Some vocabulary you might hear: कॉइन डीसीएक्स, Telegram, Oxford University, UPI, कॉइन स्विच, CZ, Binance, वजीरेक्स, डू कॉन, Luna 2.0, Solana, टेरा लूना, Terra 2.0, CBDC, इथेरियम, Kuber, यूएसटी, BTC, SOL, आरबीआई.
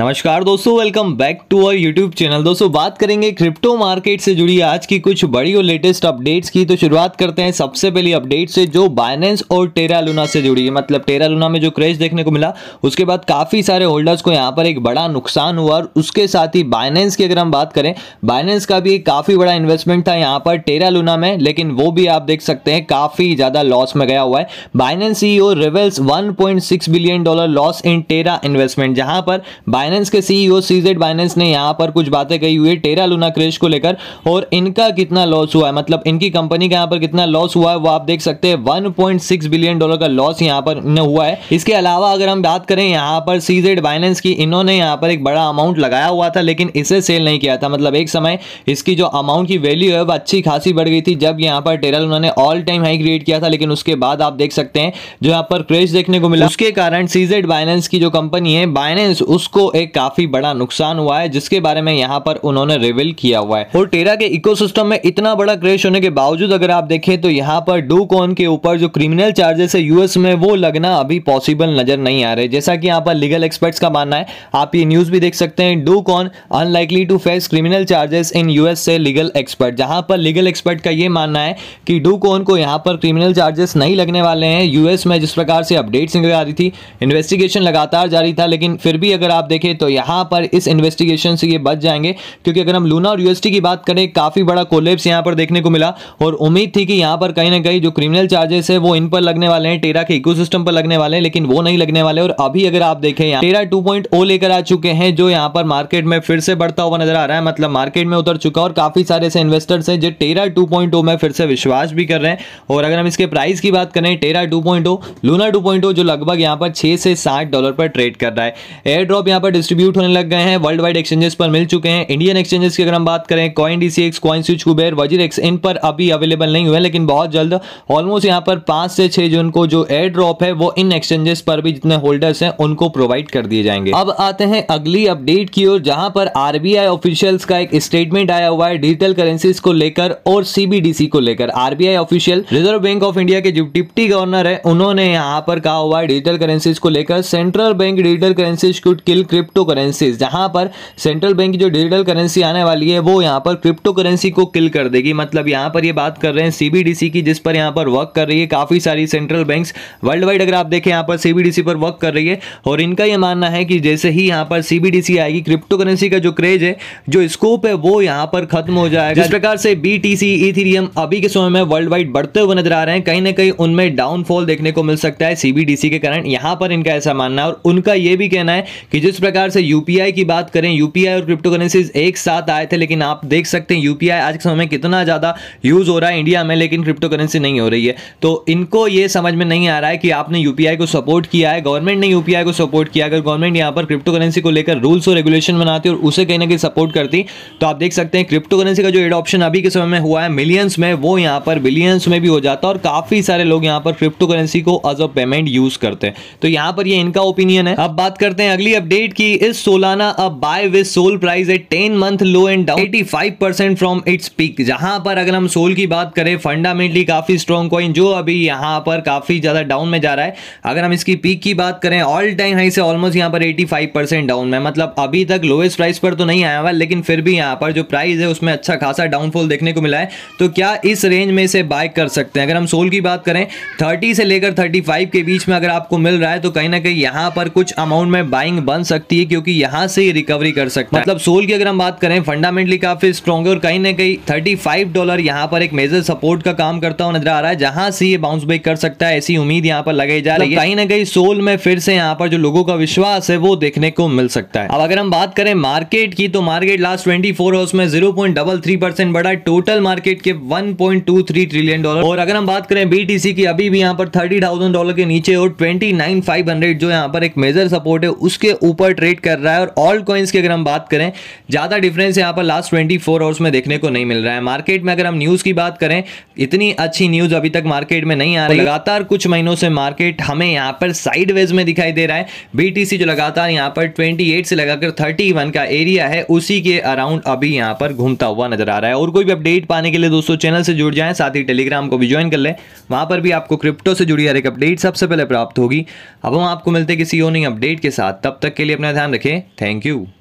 नमस्कार दोस्तों, welcome back to our YouTube channel. दोस्तों बात करेंगे क्रिप्टो मार्केट से जुड़ी आज की कुछ बड़ी और लेटेस्ट अपडेट्स की। तो शुरुआत करते हैं सबसे पहली अपडेट से जो बाइनेंस और टेरा लूना से जुड़ी है। मतलब टेरा लूना में जो क्रेश देखने को मिला उसके बाद काफ़ी सारे होल्डर्स को यहाँ पर एक बड़ा नुकसान हुआ। और उसके साथ ही बाइनेंस की अगर हम बात करें, बाइनेंस का भी एक काफ़ी बड़ा इन्वेस्टमेंट था यहाँ पर टेरा लूना में, लेकिन वो भी आप देख सकते हैं काफ़ी ज़्यादा लॉस में गया हुआ है। Binance CEO reveals $1.6 billion loss in Terra investment. जहाँ पर बाइनेंस के सीईओ सीजेड बाइनेंस ने यहाँ पर कुछ बातें कही हुई है टेरा लूना क्रेश को लेकर और इनका कितना लॉस हुआ है, मतलब इनकी कंपनी का यहाँ पर कितना लॉस हुआ है वो आप देख सकते हैं। $1.6 बिलियन का लॉस यहाँ पर हुआ है। इसके अलावा अगर हम बात करें यहाँ पर सीजेड बाइनेंस की, इन्होंने यहाँ पर एक बड़ा अमाउंट लगाया हुआ था लेकिन इसे सेल नहीं किया था। मतलब एक समय इसकी जो अमाउंट की वैल्यू है वो अच्छी खासी बढ़ गई थी जब यहाँ पर टेरा लूना ने ऑल टाइम हाई क्रिएट किया था, लेकिन उसके बाद आप देख सकते हैं जो यहाँ पर क्रेश देखने को मिला उसके कारण सीजेड बाइनेंस की जो कंपनी है बाइनेंस, उसको एक काफी बड़ा नुकसान हुआ है जिसके बारे में यहाँ पर उन्होंने रिवील किया हुआ है। और टेरा के इकोसिस्टम में इतना बड़ा क्रेश होने के बावजूद अगर आप देखें तो यहाँ पर डू कॉन के ऊपर जो क्रिमिनल चार्जेस है यूएस में वो लगना अभी पॉसिबल नजर नहीं आ रहे, जैसा कि यहाँ पर लीगल एक्सपर्ट्स का मानना है। आप ये न्यूज भी देख सकते हैं, डू कॉन unlikely to face criminal charges in US से लीगल एक्सपर्ट। जहां पर लीगल एक्सपर्ट का यह मानना है कि डू कॉन को यहाँ पर क्रिमिनल चार्जेस नहीं लगने वाले हैं। यूएस में जिस प्रकार से अपडेट्स निकल आ रही थी, इन्वेस्टिगेशन लगातार जारी था, लेकिन फिर भी अगर आप देखें तो यहाँ पर इस इन्वेस्टिगेशन से ये बच जाएंगे, क्योंकि अगर हम लूना और यूएसटी की बात करें काफी बड़ा कोलैप्स यहाँ पर देखने को मिला और उम्मीद थी कि यहाँ पर कहीं ना कहीं जो क्रिमिनल चार्जेस है वो इन पर लगने वाले हैं, टेरा के इकोसिस्टम पर लगने वाले हैं, लेकिन वो नहीं लगने वाले। और अभी अगर आप देखें यहाँ टेरा 2.0 लेकर आ चुके हैं जो यहाँ पर मार्केट में फिर से बढ़ता हुआ नजर आ रहा है, मतलब मार्केट में उतर चुका। और काफी सारे ऐसे इन्वेस्टर्स हैं जो टेरा 2.0 में फिर से विश्वास भी कर रहे हैं। और अगर हम इसके प्राइस की बात करें, टेरा 2.0 लूना 2.0 जो लगभग यहाँ पर $6 से $7 पर ट्रेड कर रहा है। एयर ड्रॉप यहाँ पर डिस्ट्रीब्यूट होने लग गए हैं, वर्ल्ड वाइड एक्सचेंजेस पर मिल चुके हैं। इंडियन एक्सचेंजेस की अगर हम बात करें, कॉइन डीसीएक्स, कॉइन स्विच, Kuber, वजीरेक्स, इन पर अभी अवेलेबल नहीं हुए, लेकिन बहुत जल्द ऑलमोस्ट यहाँ पर 5 से 6 जून को जो एयर ड्रॉप है वो इन एक्सचेंजेस पर भी जितने होल्डर्स हैं उनको प्रोवाइड कर दिए जाएंगे। अब आते हैं अगली अपडेट की ओर, जहां पर आरबीआई ऑफिशियल्स का एक स्टेटमेंट आया हुआ है डिजिटल करेंसीज को लेकर और सीबीडीसी को लेकर। आरबीआई official reserve bank of India के जो डिप्टी गवर्नर है उन्होंने यहाँ पर कहा हुआ है डिजिटल करेंसीज को लेकर, central bank digital currencies should kill crypto currencies. जहां पर सेंट्रल बैंक की जो डिजिटल करेंसी आने वाली है वो यहां पर क्रिप्टो करेंसी को किल कर देगी। मतलब यहां पर ये बात कर रहे हैं सीबीडीसी की, जिस पर यहां पर वर्क कर रही है काफी सारी सेंट्रल बैंक्स वर्ल्ड वाइड। अगर आप देखें यहां पर सीबीडीसी पर वर्क कर रही है और इनका ये मानना है कि जैसे ही यहां पर सीबीडीसी आएगी क्रिप्टो करेंसी का जो क्रेज है, जो स्कोप है, वो यहां पर खत्म हो जाएगा। जिस प्रकार से बीटीसी, इथेरियम अभी के समय में वर्ल्ड वाइड बढ़ते हुए नजर आ रहे हैं, कहीं ना कहीं उनमें डाउनफॉल देखने को मिल सकता है सीबीडीसी के कारण, यहां पर इनका ऐसा मानना है। और उनका यह भी कहना है कि जिस प्रकार से यूपीआई की बात करें, यूपीआई और क्रिप्टो करेंसीज एक साथ आए थे, लेकिन आप देख सकते हैं यूपीआई आज के समय में कितना ज़्यादा यूज हो रहा है इंडिया में, लेकिन क्रिप्टो करेंसी नहीं हो रही है। तो इनको ये समझ में नहीं आ रहा है कि आपने यूपीआई को सपोर्ट किया है, गवर्नमेंट ने यूपीआई को सपोर्ट किया। अगर गवर्नमेंट यहाँ पर क्रिप्टो करेंसी को लेकर रूल्स और रेगुलेशन बनाती और उसे कहीं ना कहीं सपोर्ट करती तो आप देख सकते हैं क्रिप्टो करेंसी का जो एडॉप्शन अभी के समय में हुआ है मिलियंस में, वो यहाँ पर बिलियंस में भी हो जाता और काफ़ी सारे लोग यहाँ पर क्रिप्टो करेंसी को एज अ पेमेंट यूज करते हैं। तो यहाँ पर ये इनका ओपिनियन है। अब बात करते हैं अगली अपडेट की। इस सोलाना अब बाय विद सोल प्राइस है 10 month low and down 85% from its peak. जहां पर अगर हम सोल की बात करें, फंडामेंटली काफी स्ट्रॉन्ग कॉइन जो अभी यहां पर काफी ज्यादा डाउन में जा रहा है। अगर हम इसकी पीक की बात करें, ऑल टाइम हाई से ऑलमोस्ट यहां पर 85% डाउन में, मतलब अभी तक लोएस्ट प्राइस पर तो नहीं आया हुआ, लेकिन फिर भी यहां पर जो प्राइस है उसमें अच्छा खासा डाउनफॉल देखने को मिला है। तो क्या इस रेंज में इसे बाय कर सकते हैं? अगर हम सोल की बात करें 30 से लेकर 35 के बीच में अगर आपको मिल रहा है तो कहीं ना कहीं यहां पर कुछ अमाउंट में बाइंग बन सकती है, क्योंकि यहां से ही रिकवरी कर सकता है। मतलब सोल की अगर हम बात करें, फंडामेंटली काफी स्ट्रॉन्ग है और कहीं ना कहीं $35 यहां पर एक मेजर सपोर्ट का काम करता हुआ नजर आ रहा है, जहां से ये बाउंस बैक कर सकता है, ऐसी उम्मीद यहां पर लगाई जा रही है। कहीं ना कहीं सोल में फिर से यहां पर जो लोगों का विश्वास है वो देखने को मिल सकता है। अब अगर हम बात करें मार्केट की, तो मार्केट लास्ट 24 आवर्स में 0.33% बढ़ा, टोटल मार्केट के $1.23 ट्रिलियन। और अगर हम बात करें बीटीसी की, अभी भी यहां पर $30,000 के नीचे और 29,500 जो यहां पर एक मेजर सपोर्ट है उसके ऊपर ट्रेड कर रहा है। और ऑल कॉइंस की अगर हम बात करें, ज्यादा डिफरेंस यहां पर लास्ट 24 आवर्स में देखने को नहीं मिल रहा है मार्केट में। अगर हम न्यूज की बात करें, इतनी अच्छी न्यूज अभी तक मार्केट में नहीं आ रही। लगातार कुछ महीनों से मार्केट हमें यहां पर साइडवेज में दिखाई दे रहा है। बीटीसी जो लगातार यहां पर 28 से लगाकर 31 का एरिया है उसी के अराउंड अभी यहां पर घूमता हुआ नजर आ रहा है। और कोई भी अपडेट पाने के लिए दोस्तों चैनल से जुड़ जाएं, साथ ही टेलीग्राम को भी ज्वाइन कर लें, वहां पर भी आपको क्रिप्टो से जुड़ी हर एक अपडेट सबसे पहले प्राप्त होगी। अब हम आपको मिलते किसी और नई अपडेट के साथ, तब तक के लिए अपना अपना ध्यान रखें। Thank you.